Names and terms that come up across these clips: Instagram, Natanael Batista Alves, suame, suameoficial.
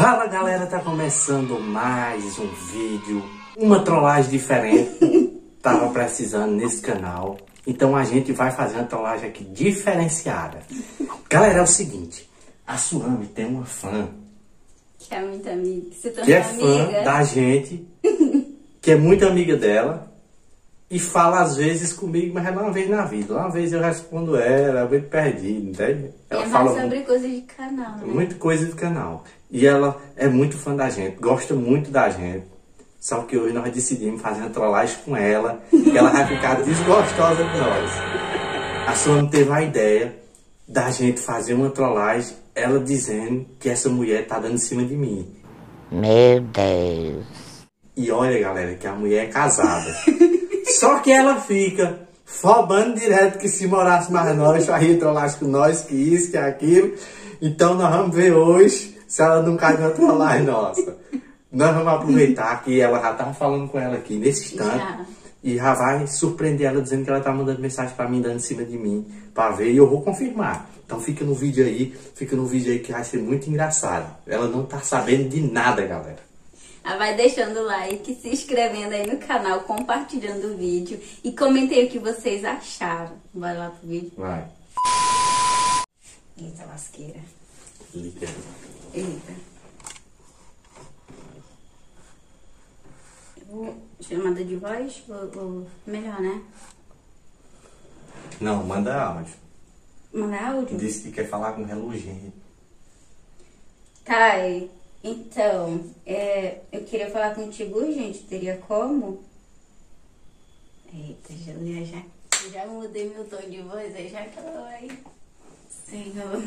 Fala galera, tá começando mais um vídeo, uma trollagem diferente, tava precisando nesse canal, então a gente vai fazer uma trollagem aqui diferenciada. Galera, é o seguinte, a Suame tem uma fã, que é muito amiga, que é fã da gente, que é muito amiga dela, e fala às vezes comigo, mas ela é uma vez na vida. Uma vez eu respondo ela, bem perdido, entende? Ela fala sobre muito, coisa de canal, né? Muita coisa de canal. E ela é muito fã da gente, gosta muito da gente. Só que hoje nós decidimos fazer uma trollagem com ela, que ela vai ficar desgostosa de nós. A Suame teve a ideia da gente fazer uma trollagem, ela dizendo que essa mulher tá dando em cima de mim. Meu Deus. E olha, galera, que a mulher é casada. Só que ela fica fobando direto que se morasse mais nós, já ia trollar com nós, que isso, que aquilo. Então nós vamos ver hoje se ela não cai na trollagem nossa. Nós vamos aproveitar que ela já estava falando com ela aqui nesse instante. E já vai surpreender ela dizendo que ela tá mandando mensagem para mim, dando em cima de mim, para ver, e eu vou confirmar. Então fica no vídeo aí que vai ser muito engraçado. Ela não tá sabendo de nada, galera. Vai deixando o like, se inscrevendo aí no canal, compartilhando o vídeo e comentei o que vocês acharam. Bora lá pro vídeo? Vai. Eita lasqueira. Eita. Vou... Chamada de voz? Vou... Melhor, né? Não, manda áudio. Manda áudio? Disse que quer falar com o reloginho. Tá aí. Então, eu queria falar contigo, gente, teria como? Eita, já mudei meu tom de voz, aí já acabou aí. Senhor.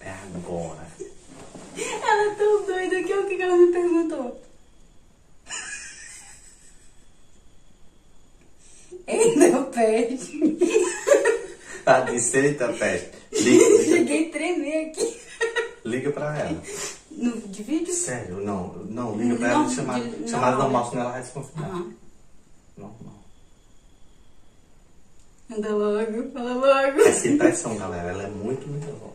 É agora. Ela é tão doida que o que ela me perguntou? Eita, peste. Tá de eita, peste. Cheguei a tremer aqui. Liga pra ela. No, de vídeo? Sério, não, liga pra ela de chamada normal, senão ela vai desconfiar. Normal. Anda logo, fala logo. Essa impressão, galera, ela é muito nervosa.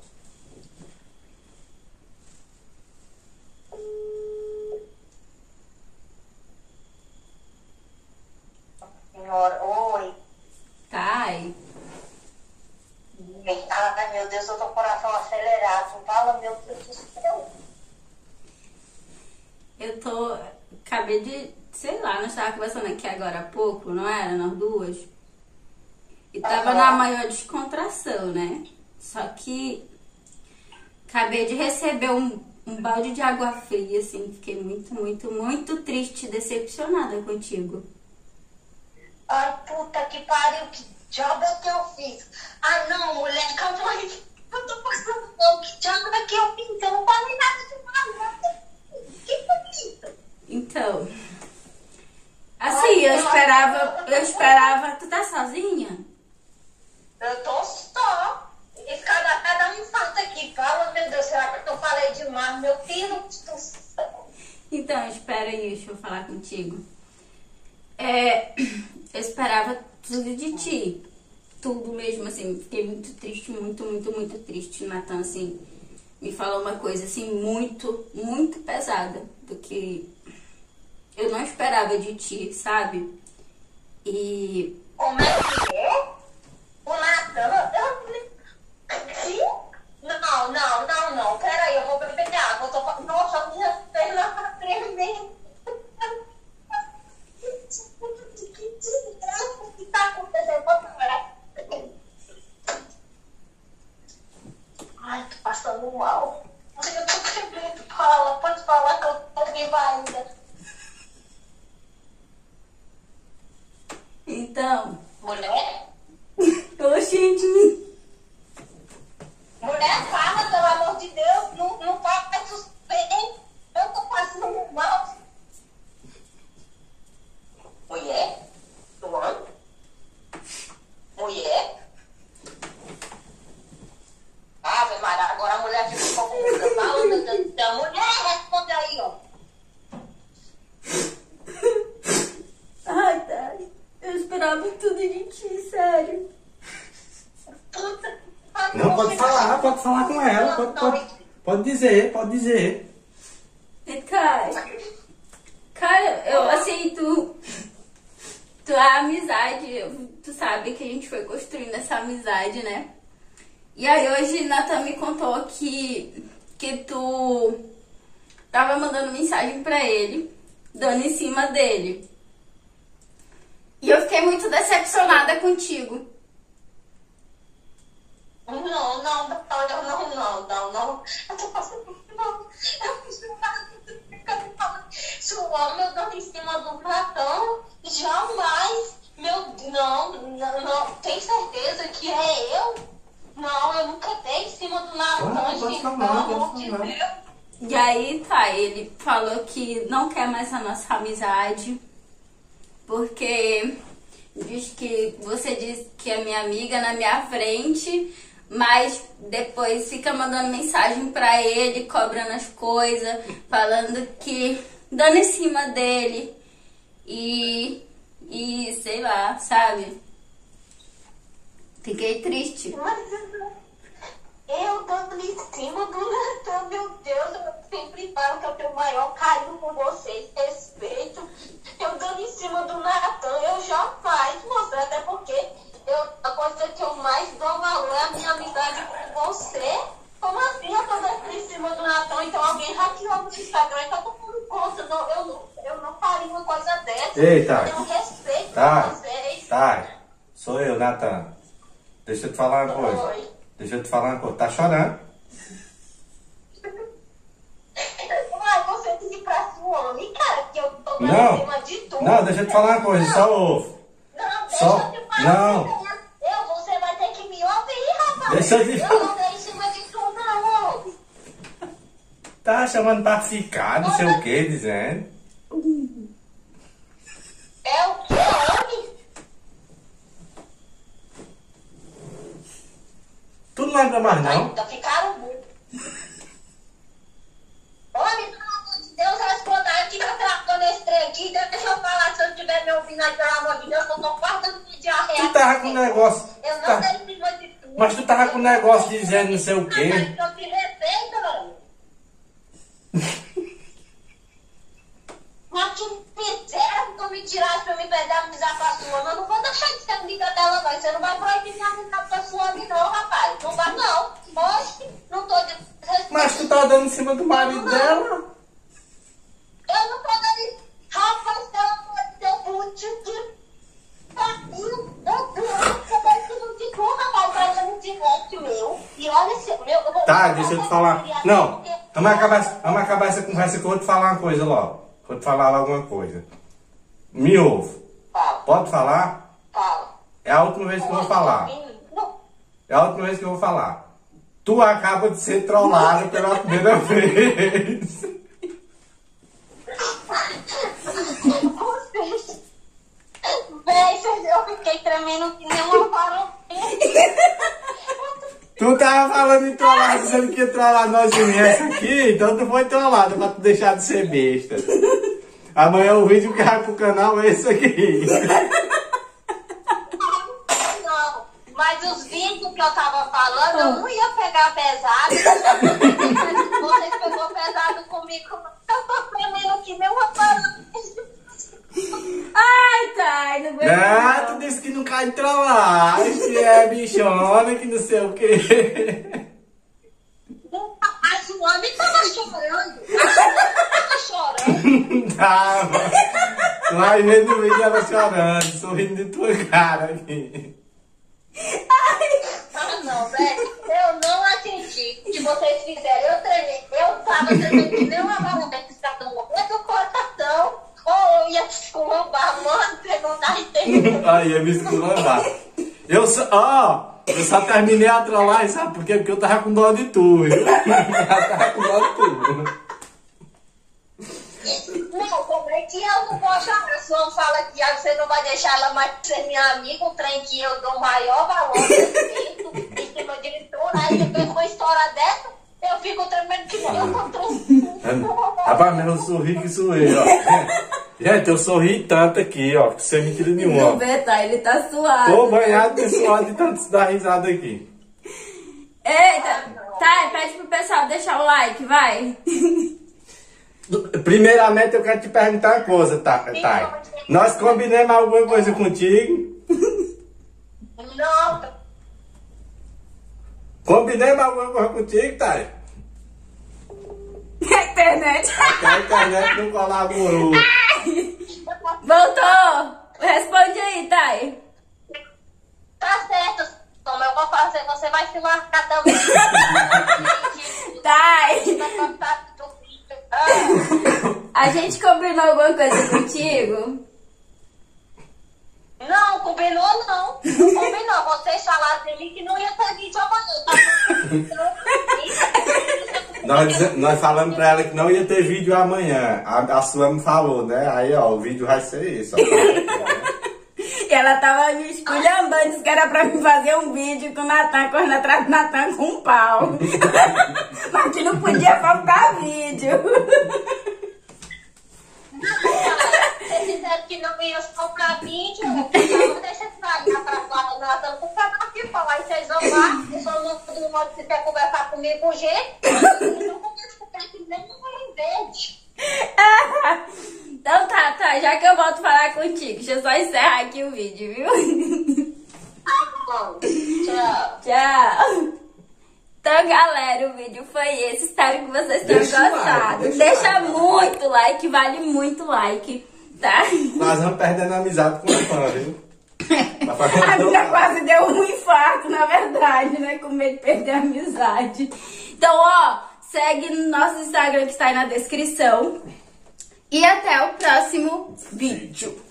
Senhora, oi. Ai. Ai, meu Deus, eu tô com o coração acelerado. Fala, meu Deus do céu. Eu tô... Acabei de... Sei lá, nós tava conversando aqui agora há pouco, não era? Nós duas. E tava na maior descontração, né? Só que... Acabei de receber um balde de água fria, assim. Fiquei muito triste, decepcionada contigo. Ai, puta que pariu, que... Job é o que eu fiz. Ah, não, mulher, calma aí. Eu tô passando mal. Que diabo é que eu fiz? Eu não falei nada demais. Que bonito. Então, assim, eu esperava... Tu tá sozinha? Eu tô só. Esse cara tá dando um infarto aqui. Fala, meu Deus, será que eu falei demais? Meu filho do céu. Então, espera aí, deixa eu falar contigo. Eu esperava... tudo de ti, tudo mesmo, assim, fiquei muito triste, muito triste. Natan, assim, me falou uma coisa, assim, muito pesada, do que eu não esperava de ti, sabe? E... Como é que é? O Natan? Não, peraí, eu vou beber água, eu tô... Nossa, minha perna tá tremendo. Ai, tô passando mal. Eu tô tremendo, fala. Pode falar que eu tô viva ainda. Então. Mulher? Oxente. Mulher, fala, pelo amor de Deus. Não fala mais suspeito. Eu tô passando mal. Mulher? Luan? Mulher? Ave Maria, agora a mulher ficou com música. Fala, meu Deus do céu. Mulher, responde aí, ó. Ai, Dai, eu esperava tudo de ti, sério. Puta. Não, pode falar com ela. pode dizer, pode dizer. Cara, eu aceito a amizade. Tu sabe que a gente foi construindo essa amizade, né? E aí hoje Nathan me contou que tu tava mandando mensagem pra ele, dando em cima dele. E eu fiquei muito decepcionada contigo. Não. Eu tô passando mal. Eu fiz ficando falando. Se o homem eu dou em cima do Nathan, jamais. Não. Tem certeza que é eu? Não, eu nunca dei em cima do Nathan, gente, pelo amor de Deus. E aí, tá, ele falou que não quer mais a nossa amizade, porque diz que você diz que é minha amiga na minha frente, mas depois fica mandando mensagem pra ele, cobrando as coisas, falando que dando em cima dele e sei lá, sabe? Fiquei triste. Mas eu dando em cima do Nathan, meu Deus, eu sempre falo que eu tenho o maior carinho por vocês, respeito. Eu dando em cima do Nathan, eu jamais mostrei, até porque a coisa que eu mais dou valor é a minha amizade com você. Como assim eu tô dando em cima do Nathan? Então alguém hackeou no Instagram e tá todo mundo contra. Eu não faria uma coisa dessa. Eita. Eu tenho respeito por vocês. Tá, sou eu, Nathan. Deixa eu te falar uma coisa. Oi. Deixa eu te falar uma coisa. Tá chorando? Mas você disse pra sua homem, cara, que eu tô pra cima de tudo. Não, deixa eu te falar uma coisa. Não. Só ouve. Não, deixa só... eu te falar. Não. Você vai ter que me ouvir, rapaz. Deixa eu te falar. Eu não tô em cima de tudo, não, ouve. Tá chamando pra ficar, não sei o que, dizendo. É o que, homem? Tu não lembra mais, não? Ainda ficaram muito. Homem, pelo amor de Deus, elas botaram que tá travando esse trem aqui. Deixa eu falar, se eu estiver me ouvindo aí, pelo amor de Deus, eu tô guardando de diarreia. Tu tava com um negócio. Eu não tava em cima de tudo. Mas tu tava com um negócio dizendo não sei o quê. Mas eu te respeito, mas que fizeram que eu me tirasse pra eu me perder a amizade com a sua. Mas eu não vou deixar de ser amiga dela, não. Você não vai proibir minha amizade com a sua, não, rapaz. Não vai, não. Hoje, não tô desrespeitando. Mas tu tá dando em cima do marido dela? Eu não tô dando. Rapaz, pelo amor de Deus, puto que pariu. Eu não ficou, rapaz. Mas eu não direto, meu. E olha esse meu. Tá, deixa eu te falar. Não, vamos acabar essa conversa que eu vou te falar uma coisa logo. Vou te falar alguma coisa. Me ouve. Fala. Pode falar? Fala. É a última vez que eu vou falar. É a última vez que eu vou falar. Tu acaba de ser trollada pela primeira vez. Eu fiquei tremendo que nem uma farofinha. Tu tava falando em trollar, dizendo que ia trollar nós e nessa aqui, então tu foi trollada pra tu deixar de ser besta. Amanhã o vídeo que vai pro canal é esse aqui. Não, mas os vídeos que eu tava falando, eu não ia pegar pesado. Mas vocês pegou pesado comigo. Eu tô tremendo que nem uma farofinha. Ai, tá, não foi. Ah, tu disse que não cai de trollagem, que é bichona, que não sei o quê. A Suane tava chorando. Tava. Vai vendo o vídeo, ela chorando, sorrindo de tua cara aqui. Ah, não, velho. Eu não atendi o que vocês fizeram. Eu treinei. Eu tava treinando que nem uma barulha que está dando muito coração. Oh, eu ia me esculhambar, mano, você não dá entendendo. Aí, ia me esculhambar. Eu só, eu só terminei a trollagem, sabe por quê? Porque eu tava com dó de tu, viu? Eu tava com dó de tu. Não, como é que eu não vou achar? A pessoa fala que você não vai deixar ela mais ser minha amiga, um trem que eu dou maior valor, respeito, em cima de leitura, aí depois com uma história dessa, eu fico tremendo que eu tô tremendo. Rapaz, mas eu sorri que sou eu, ó. Gente, eu sorri tanto aqui, ó, que sem mentira nenhuma. Tá, ele tá suado. Tô banhado de suado de tanto se dar risada aqui. Eita! Tá, e pede pro pessoal deixar o like, vai. Primeiramente eu quero te perguntar uma coisa, Thay. Tá. Nós combinamos alguma coisa contigo? Não. Combinamos alguma coisa contigo, Thay? A internet. A internet não colaborou. Ai, voltou. Responde aí, Thay. Tá certo, como eu vou fazer, você vai se marcar também. Thay. A gente combinou alguma coisa contigo? Não, combinou não. Não combinou. Vocês falaram de mim que não ia estar aqui de amanhã. Nós falamos pra ela que não ia ter vídeo amanhã. A Suame falou, né? Aí, ó, o vídeo vai ser isso. Ó. E ela tava me esculhambando, disse que era pra mim fazer um vídeo com o Natan, correndo atrás do Natan com um pau. Mas que não podia faltar vídeo. Vocês disseram que não ia faltar vídeo, então deixa eu sair pra falar do Natan, por favor, que falar, e vocês vão lá, vocês vão no outro modo, se quer conversar comigo, o G, eu não converso com vocês, nem não vou em verde. Então tá, já que eu volto falar contigo, deixa eu só encerrar aqui o vídeo, viu? Bom, tchau. Tchau. Então, galera, o vídeo foi esse. Espero que vocês tenham gostado. Deixa muito like, vale muito like, tá? Nós vamos perdendo a amizade com a fã, viu? A minha quase deu um infarto, na verdade, né? Com medo de perder a amizade. Então, ó, segue no nosso Instagram que está aí na descrição. E até o próximo vídeo.